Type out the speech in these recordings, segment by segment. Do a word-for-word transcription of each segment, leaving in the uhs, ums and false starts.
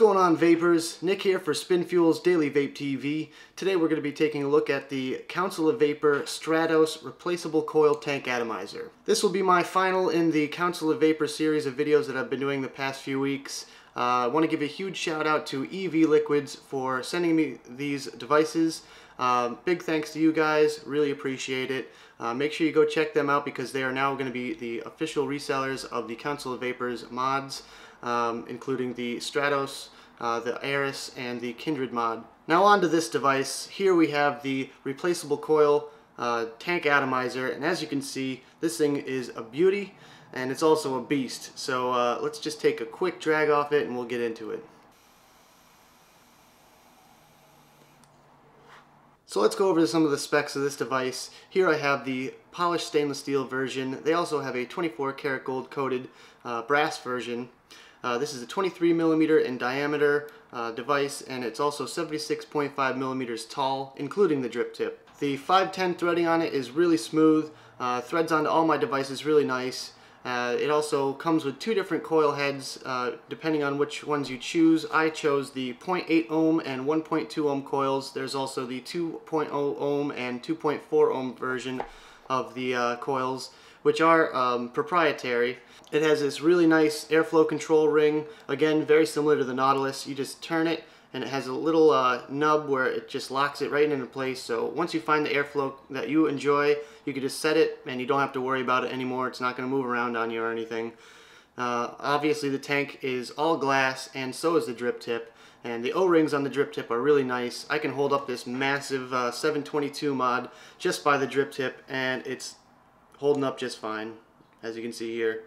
going on, Vapors? Nick here for Spin Fuel's Daily Vape T V. Today we're going to be taking a look at the Council of Vapor Stratos Replaceable Coil Tank Atomizer. This will be my final in the Council of Vapor series of videos that I've been doing the past few weeks. Uh, I want to give a huge shout out to E V Liquids for sending me these devices. Um, big thanks to you guys, really appreciate it. Uh, make sure you go check them out because they are now going to be the official resellers of the Council of Vapor's mods, um, including the Stratos, uh, the Aeris, and the Kindred mod. Now on to this device. Here we have the replaceable coil uh, tank atomizer, and as you can see, this thing is a beauty. And it's also a beast, so uh, let's just take a quick drag off it and we'll get into it. So let's go over some of the specs of this device. Here I have the polished stainless steel version. They also have a twenty-four karat gold coated uh, brass version. Uh, this is a twenty-three millimeter in diameter uh, device, and it's also seventy-six point five millimeters tall, including the drip tip. The five ten threading on it is really smooth. Uh, threads onto all my devices really nice. Uh, it also comes with two different coil heads uh, depending on which ones you choose. I chose the zero point eight ohm and one point two ohm coils. There's also the two point zero ohm and two point four ohm version of the uh, coils, which are um, proprietary. It has this really nice airflow control ring, again very similar to the Nautilus. You just turn it and it has a little uh, nub where it just locks it right into place. So once you find the airflow that you enjoy, you can just set it and you don't have to worry about it anymore. It's not going to move around on you or anything. Uh, obviously the tank is all glass, and so is the drip tip, and the O-rings on the drip tip are really nice. I can hold up this massive uh, seven twenty-two mod just by the drip tip and it's holding up just fine, as you can see here.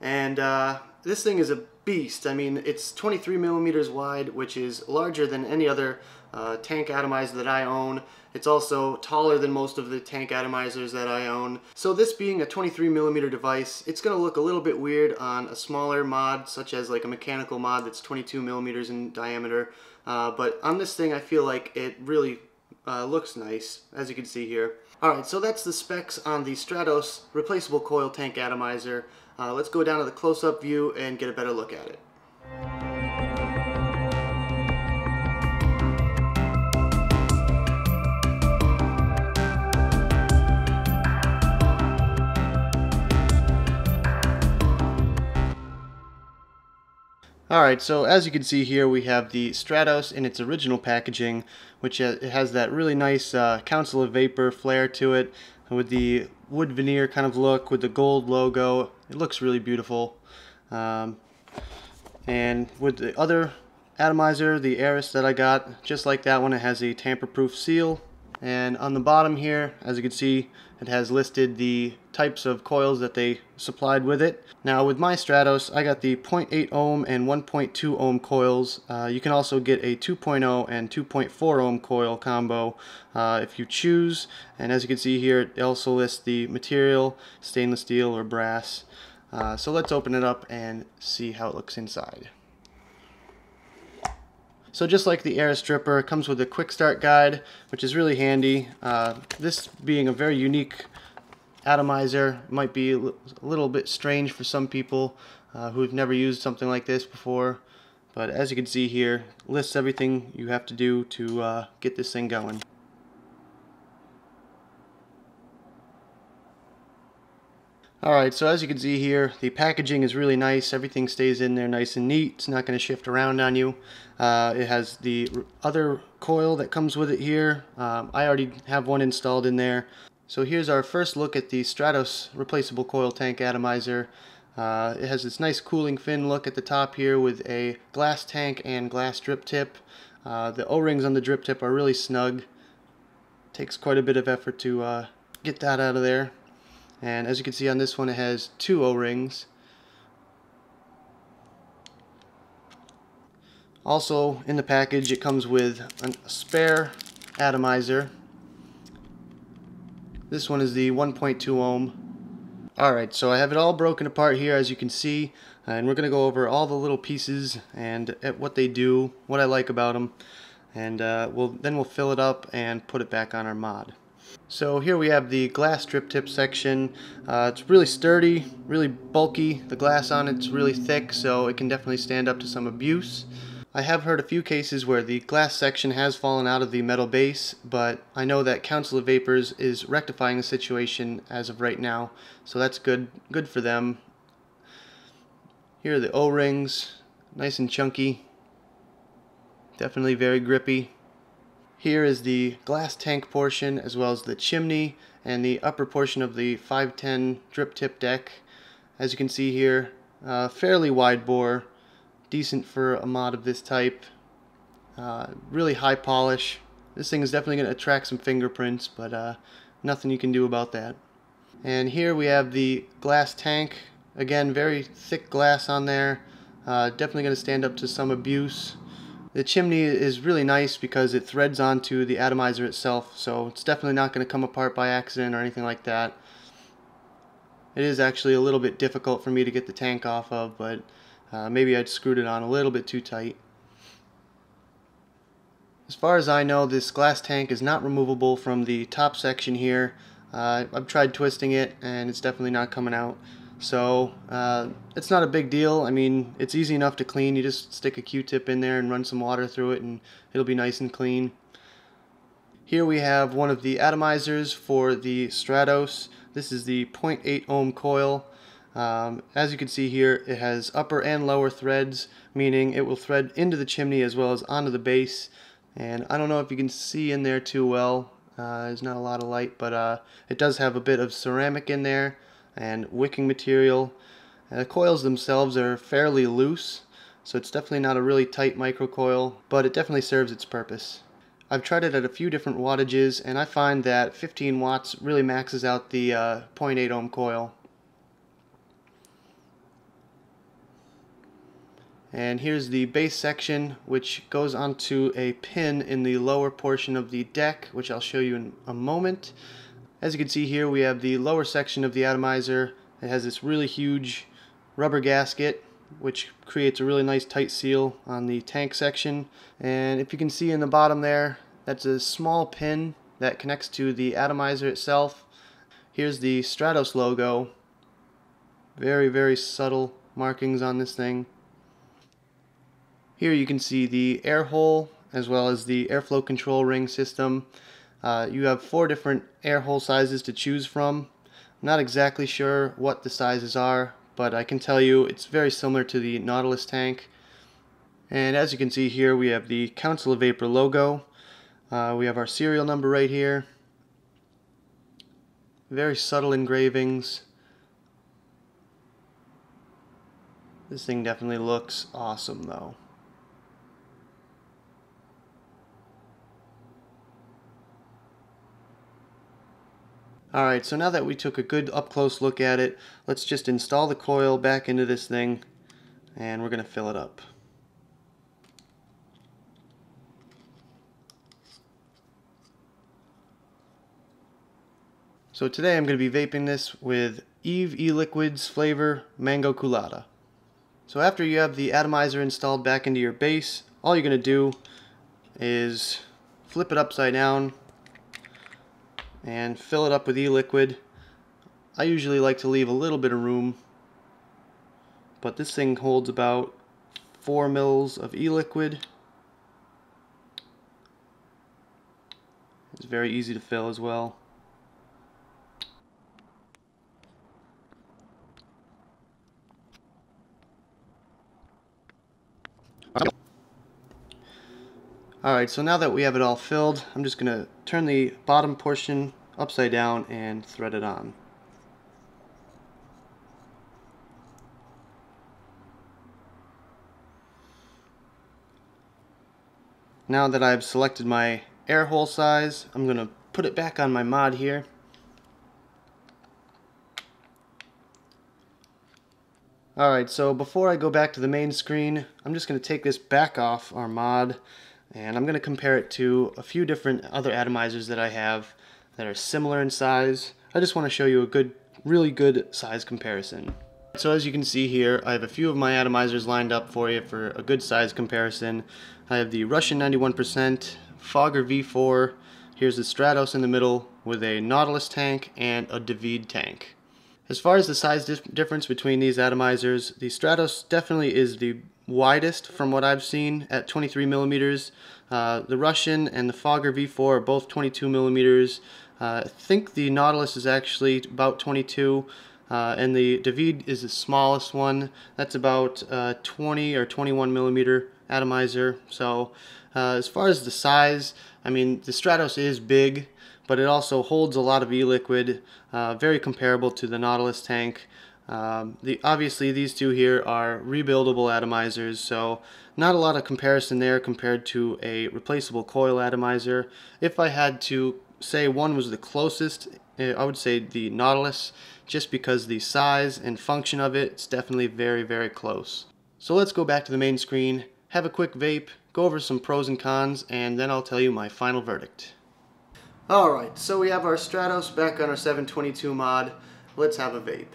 And uh, this thing is a beast. I mean, it's twenty-three millimeters wide, which is larger than any other uh, tank atomizer that I own. It's also taller than most of the tank atomizers that I own. So this being a twenty-three millimeter device, it's going to look a little bit weird on a smaller mod, such as like a mechanical mod that's twenty-two millimeters in diameter. Uh, but on this thing, I feel like it really Uh, looks nice, as you can see here. Alright, so that's the specs on the Stratos Replaceable Coil Tank Atomizer. Uh, let's go down to the close-up view and get a better look at it. Alright, so as you can see here, we have the Stratos in its original packaging, which has that really nice uh, Council of Vapor flair to it, with the wood veneer kind of look, with the gold logo. It looks really beautiful. Um, and with the other atomizer, the Aeris that I got, just like that one, it has a tamper-proof seal. And on the bottom here, as you can see, it has listed the types of coils that they supplied with it. Now with my Stratos, I got the zero point eight ohm and one point two ohm coils. Uh, you can also get a two point zero and two point four ohm coil combo uh, if you choose. And as you can see here, it also lists the material, stainless steel or brass. Uh, so let's open it up and see how it looks inside. So just like the Aerostripper, it comes with a quick start guide, which is really handy. Uh, this being a very unique atomizer might be a little bit strange for some people uh, who've never used something like this before. But as you can see here, it lists everything you have to do to uh, get this thing going. Alright, so as you can see here, the packaging is really nice. Everything stays in there nice and neat. It's not going to shift around on you. Uh, it has the other coil that comes with it here. Um, I already have one installed in there. So here's our first look at the Stratos Replaceable Coil Tank Atomizer. Uh, it has this nice cooling fin look at the top here with a glass tank and glass drip tip. Uh, the O-rings on the drip tip are really snug. Takes quite a bit of effort to uh, get that out of there. And as you can see on this one, it has two O-rings. Also in the package, it comes with a spare atomizer. This one is the one point two ohm. Alright, so I have it all broken apart here, as you can see, and we're going to go over all the little pieces and what they do, what I like about them, and uh, we'll, then we'll fill it up and put it back on our mod. So here we have the glass drip tip section. Uh, it's really sturdy, really bulky. The glass on it's really thick, so it can definitely stand up to some abuse. I have heard a few cases where the glass section has fallen out of the metal base, but I know that Council of Vapors is rectifying the situation as of right now, so that's good, good for them. Here are the O-rings, nice and chunky, definitely very grippy. Here is the glass tank portion, as well as the chimney and the upper portion of the five ten drip tip deck. As you can see here, uh, fairly wide bore. Decent for a mod of this type. Uh, really high polish. This thing is definitely going to attract some fingerprints, but uh, nothing you can do about that. And here we have the glass tank. Again, very thick glass on there. Uh, definitely going to stand up to some abuse. The chimney is really nice because it threads onto the atomizer itself, so it's definitely not going to come apart by accident or anything like that. It is actually a little bit difficult for me to get the tank off of, but Uh, maybe I'd screwed it on a little bit too tight. As far as I know, this glass tank is not removable from the top section here. Uh, I've tried twisting it and it's definitely not coming out. So uh, it's not a big deal. I mean, it's easy enough to clean. You just stick a Q-tip in there and run some water through it and it'll be nice and clean. Here we have one of the atomizers for the Stratos. This is the zero point eight ohm coil. Um, as you can see here, it has upper and lower threads, meaning it will thread into the chimney as well as onto the base. And I don't know if you can see in there too well, uh, there's not a lot of light, but uh, it does have a bit of ceramic in there and wicking material. And the coils themselves are fairly loose, so it's definitely not a really tight microcoil, but it definitely serves its purpose. I've tried it at a few different wattages, and I find that fifteen watts really maxes out the uh, zero point eight ohm coil. And here's the base section, which goes onto a pin in the lower portion of the deck, which I'll show you in a moment. As you can see here, we have the lower section of the atomizer. It has this really huge rubber gasket, which creates a really nice tight seal on the tank section. And if you can see in the bottom there, that's a small pin that connects to the atomizer itself. Here's the Stratos logo. Very, very subtle markings on this thing. Here you can see the air hole as well as the airflow control ring system. Uh, you have four different air hole sizes to choose from. I'm not exactly sure what the sizes are, but I can tell you it's very similar to the Nautilus tank. And as you can see here, we have the Council of Vapor logo. Uh, we have our serial number right here. Very subtle engravings. This thing definitely looks awesome though. Alright, so now that we took a good up-close look at it, let's just install the coil back into this thing, and we're going to fill it up. So today I'm going to be vaping this with Eve E-Liquids flavor Mango Coolada. So after you have the atomizer installed back into your base, all you're going to do is flip it upside down and fill it up with E-Liquid. I usually like to leave a little bit of room, but this thing holds about four mils of E-Liquid. It's very easy to fill as well. Alright, so now that we have it all filled, I'm just going to turn the bottom portion upside down and thread it on. Now that I've selected my air hole size, I'm going to put it back on my mod here. Alright, so before I go back to the main screen, I'm just going to take this back off our mod. And I'm going to compare it to a few different other atomizers that I have that are similar in size. I just want to show you a good, really good size comparison. So as you can see here, I have a few of my atomizers lined up for you for a good size comparison. I have the Russian ninety-one percent Fogger V four, Here's the Stratos in the middle with a Nautilus tank and a Daveed tank. As far as the size dif difference between these atomizers, the Stratos definitely is the widest from what I've seen at twenty-three millimeters. Uh, the Russian and the Fogger V four are both twenty-two millimeters. Uh, I think the Nautilus is actually about twenty-two, uh, and the Daveed is the smallest one. That's about uh, twenty or twenty-one millimeter atomizer. So uh, as far as the size, I mean, the Stratos is big, but it also holds a lot of E-Liquid, uh, very comparable to the Nautilus tank. Um, the, obviously these two here are rebuildable atomizers, so not a lot of comparison there compared to a replaceable coil atomizer. If I had to say one was the closest, I would say the Nautilus, just because the size and function of it, it's definitely very, very close. So let's go back to the main screen, have a quick vape, go over some pros and cons, and then I'll tell you my final verdict. Alright, so we have our Stratos back on our seven twenty-two mod. Let's have a vape.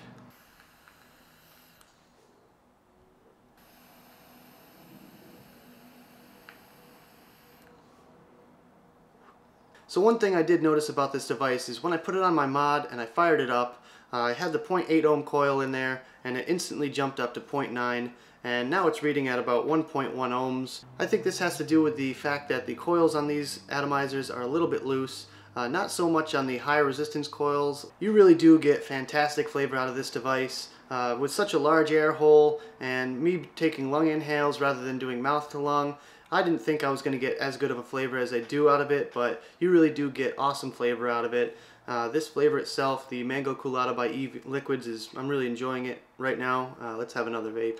So one thing I did notice about this device is when I put it on my mod and I fired it up, uh, I had the zero point eight ohm coil in there and it instantly jumped up to zero point nine, and now it's reading at about one point one ohms. I think this has to do with the fact that the coils on these atomizers are a little bit loose, uh, not so much on the high resistance coils. You really do get fantastic flavor out of this device. Uh, with such a large air hole and me taking lung inhales rather than doing mouth to lung, I didn't think I was going to get as good of a flavor as I do out of it, but you really do get awesome flavor out of it. Uh, this flavor itself, the Mango Coolada by Eve E-Liquids, is, I'm really enjoying it right now. Uh, let's have another vape.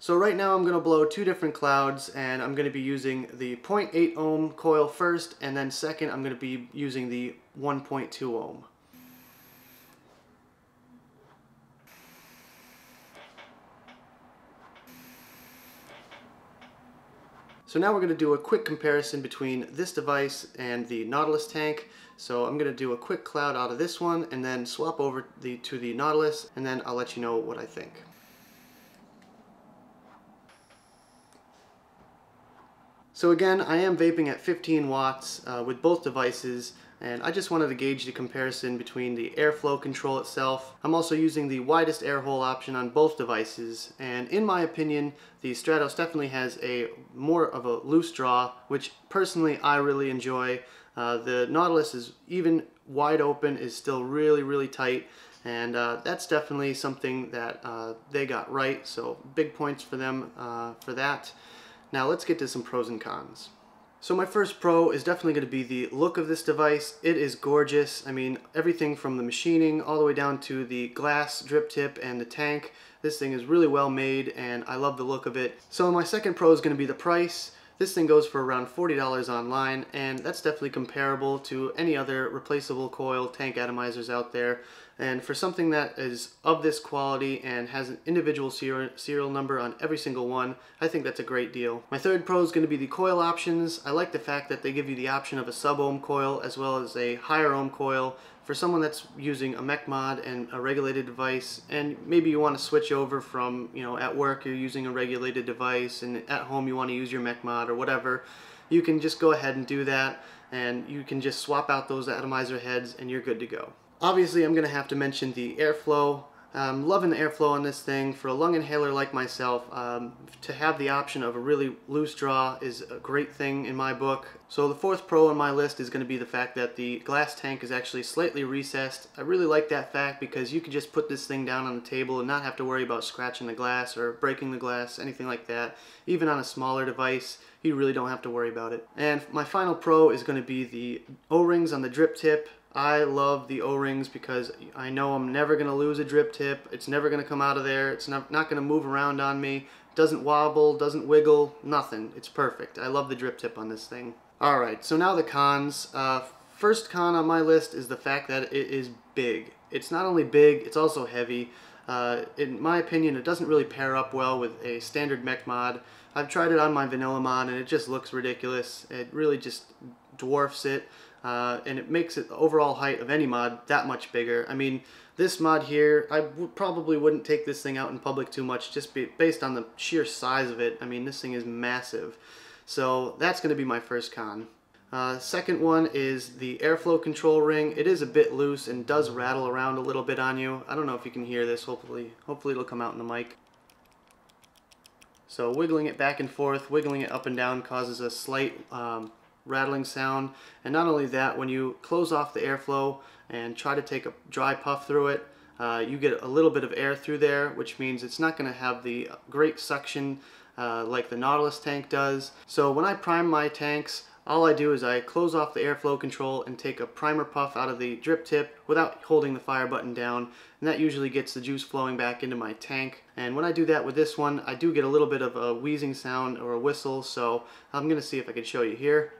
So right now I'm going to blow two different clouds, and I'm going to be using the zero point eight ohm coil first, and then second I'm going to be using the one point two ohm. So now we're going to do a quick comparison between this device and the Nautilus tank. So I'm going to do a quick cloud out of this one and then swap over the, to the Nautilus, and then I'll let you know what I think. So again, I am vaping at fifteen watts uh, with both devices, and I just wanted to gauge the comparison between the airflow control itself. I'm also using the widest air hole option on both devices, and in my opinion the Stratos definitely has a more of a loose draw, which personally I really enjoy. Uh, the Nautilus is even wide open, is still really really tight, and uh, that's definitely something that uh, they got right, so big points for them uh, for that. Now let's get to some pros and cons. So my first pro is definitely going to be the look of this device. It is gorgeous. I mean, everything from the machining all the way down to the glass drip tip and the tank. This thing is really well made and I love the look of it. So my second pro is going to be the price. This thing goes for around forty dollars online, and that's definitely comparable to any other replaceable coil tank atomizers out there. And for something that is of this quality and has an individual serial number on every single one, I think that's a great deal. My third pro is going to be the coil options. I like the fact that they give you the option of a sub-ohm coil as well as a higher ohm coil. For someone that's using a mech mod and a regulated device, and maybe you want to switch over from, you know, at work you're using a regulated device and at home you want to use your mech mod or whatever, you can just go ahead and do that, and you can just swap out those atomizer heads and you're good to go. Obviously I'm going to have to mention the airflow. I'm loving the airflow on this thing. For a lung inhaler like myself, um, to have the option of a really loose draw is a great thing in my book. So the fourth pro on my list is going to be the fact that the glass tank is actually slightly recessed. I really like that fact because you can just put this thing down on the table and not have to worry about scratching the glass or breaking the glass, anything like that. Even on a smaller device, you really don't have to worry about it. And my final pro is going to be the O-rings on the drip tip. I love the O-rings because I know I'm never going to lose a drip tip. It's never going to come out of there. It's not, not going to move around on me. Doesn't wobble, doesn't wiggle, nothing. It's perfect. I love the drip tip on this thing. Alright, so now the cons. Uh, first con on my list is the fact that it is big. It's not only big, it's also heavy. Uh, in my opinion, it doesn't really pair up well with a standard mech mod. I've tried it on my vanilla mod and it just looks ridiculous. It really just dwarfs it. Uh, and it makes it the overall height of any mod that much bigger. I mean, this mod here, I w probably wouldn't take this thing out in public too much, just be based on the sheer size of it. I mean, this thing is massive. So that's going to be my first con. Uh, second one is the airflow control ring. It is a bit loose and does rattle around a little bit on you. I don't know if you can hear this. Hopefully, hopefully it'll come out in the mic. So wiggling it back and forth, wiggling it up and down causes a slight um, rattling sound. And not only that, when you close off the airflow and try to take a dry puff through it, uh, you get a little bit of air through there, which means it's not going to have the great suction uh, like the Nautilus tank does. So when I prime my tanks, all I do is I close off the airflow control and take a primer puff out of the drip tip without holding the fire button down, and that usually gets the juice flowing back into my tank. And when I do that with this one, I do get a little bit of a wheezing sound or a whistle, so I'm gonna see if I can show you here.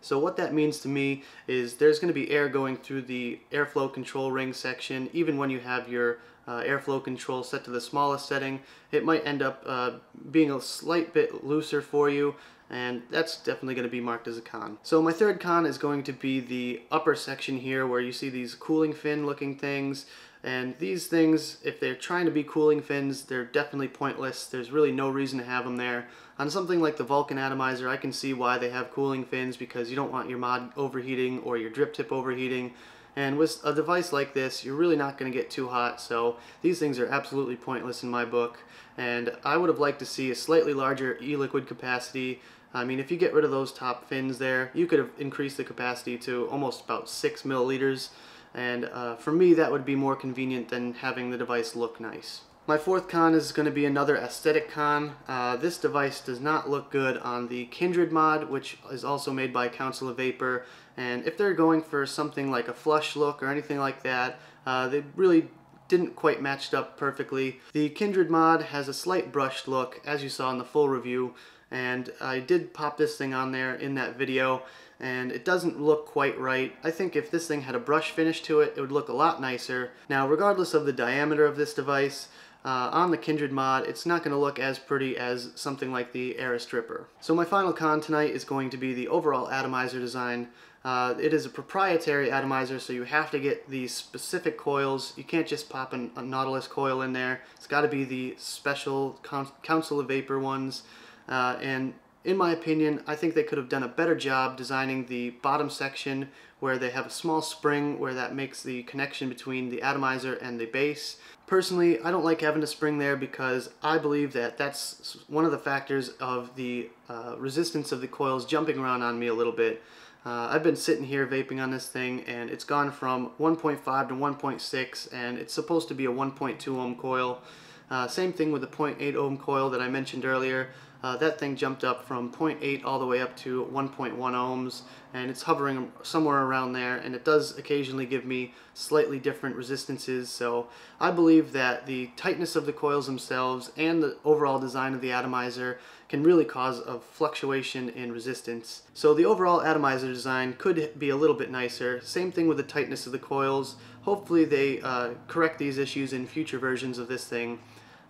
So what that means to me is there's going to be air going through the airflow control ring section. Even when you have your uh, airflow control set to the smallest setting, it might end up uh, being a slight bit looser for you, and that's definitely going to be marked as a con. So my third con is going to be the upper section here where you see these cooling fin looking things. And these things, if they're trying to be cooling fins, they're definitely pointless. There's really no reason to have them there. On something like the Vulcan Atomizer, I can see why they have cooling fins, because you don't want your mod overheating or your drip tip overheating. And with a device like this, you're really not going to get too hot, so these things are absolutely pointless in my book. And I would have liked to see a slightly larger E-Liquid capacity. I mean, if you get rid of those top fins there, you could have increased the capacity to almost about six milliliters. And uh, for me, that would be more convenient than having the device look nice. My fourth con is going to be another aesthetic con. Uh, this device does not look good on the Kindred mod, which is also made by Council of Vapor. And if they're going for something like a flush look or anything like that, uh, they really didn't quite match up perfectly. The Kindred mod has a slight brushed look, as you saw in the full review. And I did pop this thing on there in that video, and it doesn't look quite right. I think if this thing had a brush finish to it, it would look a lot nicer. Now, regardless of the diameter of this device, uh, on the Kindred mod, it's not going to look as pretty as something like the Aerostripper. So my final con tonight is going to be the overall atomizer design. Uh, it is a proprietary atomizer, so you have to get these specific coils. You can't just pop an, a Nautilus coil in there. It's got to be the special Council of Vapor ones. Uh, and in my opinion, I think they could have done a better job designing the bottom section where they have a small spring where that makes the connection between the atomizer and the base. Personally, I don't like having a spring there because I believe that that's one of the factors of the uh, resistance of the coils jumping around on me a little bit. Uh, I've been sitting here vaping on this thing, and it's gone from one point five to one point six, and it's supposed to be a one point two ohm coil. Uh, same thing with the zero point eight ohm coil that I mentioned earlier. Uh, that thing jumped up from zero point eight all the way up to one point one ohms, and it's hovering somewhere around there, and it does occasionally give me slightly different resistances. So I believe that the tightness of the coils themselves and the overall design of the atomizer can really cause a fluctuation in resistance. So the overall atomizer design could be a little bit nicer. Same thing with the tightness of the coils. Hopefully they uh, correct these issues in future versions of this thing.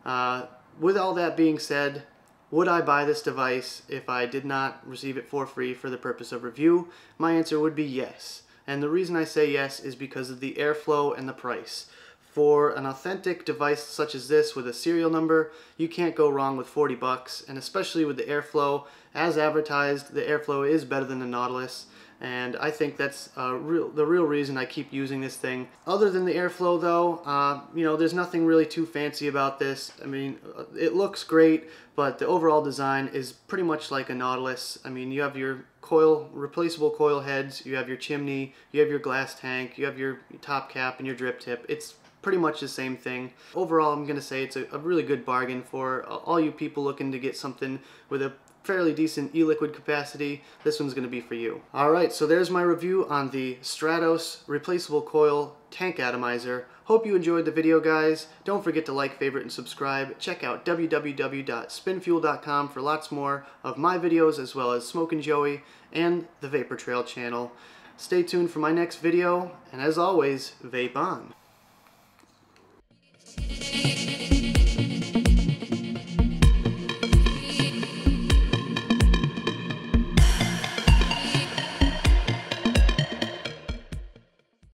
Uh, with all that being said, would I buy this device if I did not receive it for free for the purpose of review? My answer would be yes. And the reason I say yes is because of the airflow and the price. For an authentic device such as this with a serial number, you can't go wrong with forty bucks, and especially with the airflow. As advertised, the airflow is better than the Nautilus, and I think that's uh, real, the real reason I keep using this thing. Other than the airflow though, uh, you know, there's nothing really too fancy about this. I mean, it looks great, but the overall design is pretty much like a Nautilus. I mean, you have your coil, replaceable coil heads, you have your chimney, you have your glass tank, you have your top cap and your drip tip. It's pretty much the same thing. Overall, I'm going to say it's a, a really good bargain for all you people looking to get something with a fairly decent e-liquid capacity. This one's going to be for you. Alright, so there's my review on the Stratos replaceable coil tank atomizer. Hope you enjoyed the video, guys. Don't forget to like, favorite, and subscribe. Check out w w w dot spin fuel dot com for lots more of my videos, as well as Smoke and Joey and the Vapor Trail channel. Stay tuned for my next video, and as always, vape on.